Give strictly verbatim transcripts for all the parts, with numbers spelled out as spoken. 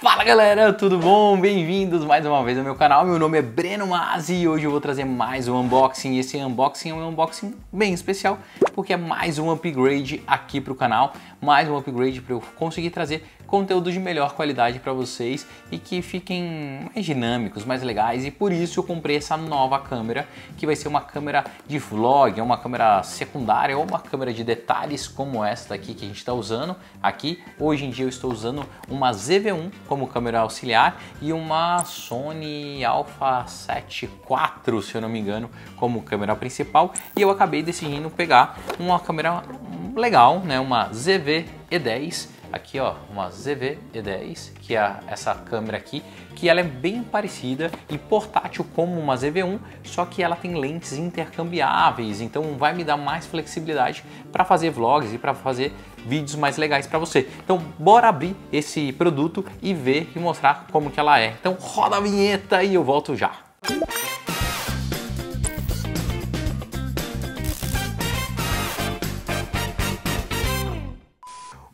Fala galera, tudo bom? Bem-vindos mais uma vez ao meu canal. Meu nome é Breno Masi e hoje eu vou trazer mais um unboxing. Esse unboxing é um unboxing bem especial porque é mais um upgrade aqui para o canal, mais um upgrade para eu conseguir trazer conteúdo de melhor qualidade para vocês e que fiquem mais dinâmicos, mais legais, e por isso eu comprei essa nova câmera que vai ser uma câmera de vlog, é uma câmera secundária ou uma câmera de detalhes como essa daqui que a gente está usando aqui. Hoje em dia eu estou usando uma Z V um como câmera auxiliar e uma Sony Alpha sete quatro, se eu não me engano, como câmera principal, e eu acabei decidindo pegar uma câmera legal, né, uma Z V E dez, aqui ó, uma Z V E dez, que é essa câmera aqui, que ela é bem parecida e portátil como uma Z V um, só que ela tem lentes intercambiáveis, então vai me dar mais flexibilidade para fazer vlogs e para fazer vídeos mais legais para você. Então bora abrir esse produto e ver e mostrar como que ela é. Então roda a vinheta e eu volto já.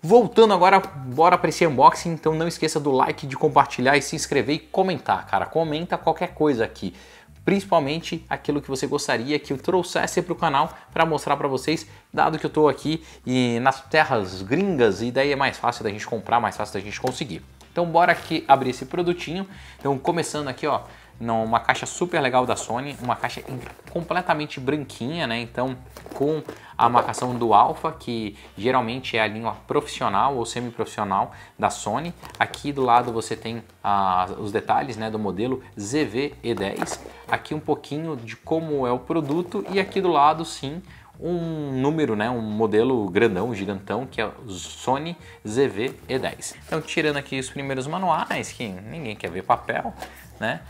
Voltando agora, bora para esse unboxing, então não esqueça do like, de compartilhar e se inscrever e comentar, cara. Comenta qualquer coisa aqui, principalmente aquilo que você gostaria que eu trouxesse para o canal para mostrar para vocês, dado que eu estou aqui e nas terras gringas e daí é mais fácil da gente comprar, mais fácil da gente conseguir. Então bora aqui abrir esse produtinho. Então começando aqui ó, numa caixa super legal da Sony, uma caixa completamente branquinha, né? Então com a marcação do Alpha, que geralmente é a linha profissional ou semi-profissional da Sony. Aqui do lado você tem ah, os detalhes, né, do modelo Z V E dez. Aqui um pouquinho de como é o produto e aqui do lado sim um número, né, um modelo grandão, gigantão, que é o Sony Z V E dez. Então tirando aqui os primeiros manuais, que ninguém quer ver papel, né?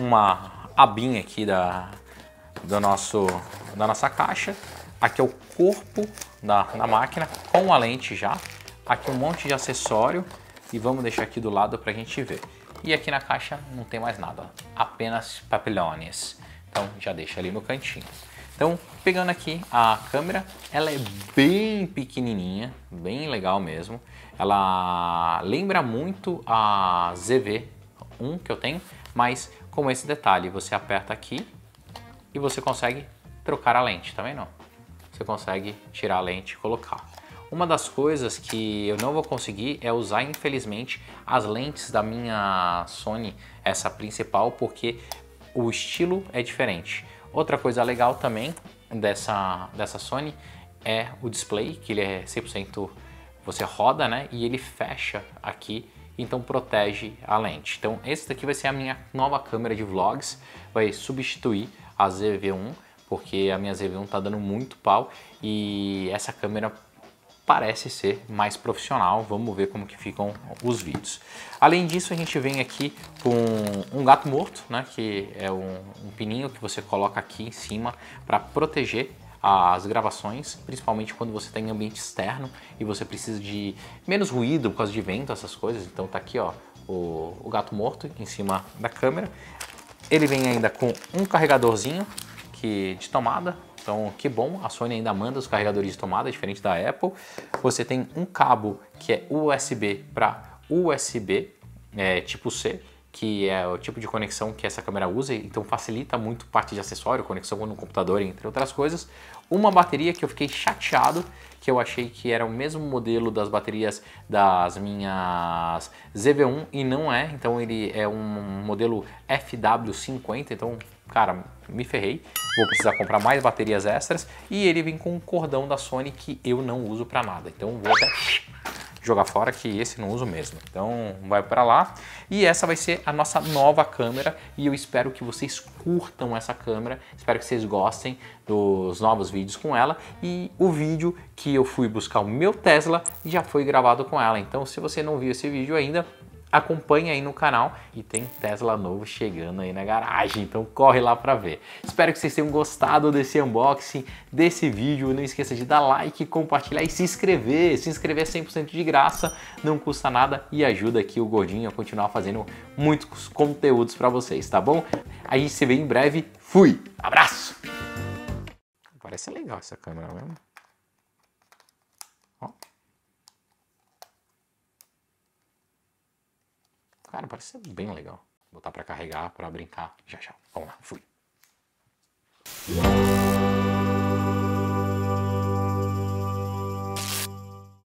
Uma abinha aqui da, do nosso, da nossa caixa. Aqui é o corpo da, da máquina com a lente já. Aqui um monte de acessório e vamos deixar aqui do lado para a gente ver. E aqui na caixa não tem mais nada, apenas papelões. Então já deixa ali no cantinho. Então pegando aqui a câmera, ela é bem pequenininha, bem legal mesmo. Ela lembra muito a Z V um que eu tenho, mas com esse detalhe, você aperta aqui e você consegue trocar a lente, tá vendo? Você consegue tirar a lente e colocar. Uma das coisas que eu não vou conseguir é usar, infelizmente, as lentes da minha Sony, essa principal, porque o estilo é diferente. Outra coisa legal também dessa, dessa Sony é o display, que ele é cem por cento você roda, né? E ele fecha aqui, então protege a lente. Então esse daqui vai ser a minha nova câmera de vlogs, vai substituir a Z V um, porque a minha Z V um tá dando muito pau e essa câmera parece ser mais profissional. Vamos ver como que ficam os vídeos. Além disso, a gente vem aqui com um gato morto, né, que é um, um pininho que você coloca aqui em cima para proteger as gravações, principalmente quando você tem ambiente externo e você precisa de menos ruído por causa de vento, essas coisas. Então tá aqui ó, o, o gato morto em cima da câmera. Ele vem ainda com um carregadorzinho que, de tomada, então que bom, a Sony ainda manda os carregadores de tomada, diferente da Apple. Você tem um cabo que é U S B para U S B é, tipo C, que é o tipo de conexão que essa câmera usa, então facilita muito parte de acessório, conexão no computador, entre outras coisas. Uma bateria que eu fiquei chateado, que eu achei que era o mesmo modelo das baterias das minhas Z V um e não é, então ele é um modelo F W cinquenta, então cara, me ferrei, vou precisar comprar mais baterias extras. E ele vem com um cordão da Sony que eu não uso pra nada, então vou até jogar fora, que esse não uso mesmo, então vai para lá. E essa vai ser a nossa nova câmera e eu espero que vocês curtam essa câmera, espero que vocês gostem dos novos vídeos com ela. E o vídeo que eu fui buscar o meu Tesla já foi gravado com ela, então se você não viu esse vídeo ainda, acompanha aí no canal, e tem Tesla novo chegando aí na garagem, então corre lá para ver. Espero que vocês tenham gostado desse unboxing, desse vídeo. Não esqueça de dar like, compartilhar e se inscrever. Se inscrever é cem por cento de graça, não custa nada e ajuda aqui o gordinho a continuar fazendo muitos conteúdos para vocês, tá bom? A gente se vê em breve. Fui! Abraço! Parece legal essa câmera mesmo. Ó. Cara, parece ser bem legal. Vou botar pra carregar, pra brincar. Já, já. Vamos lá, fui.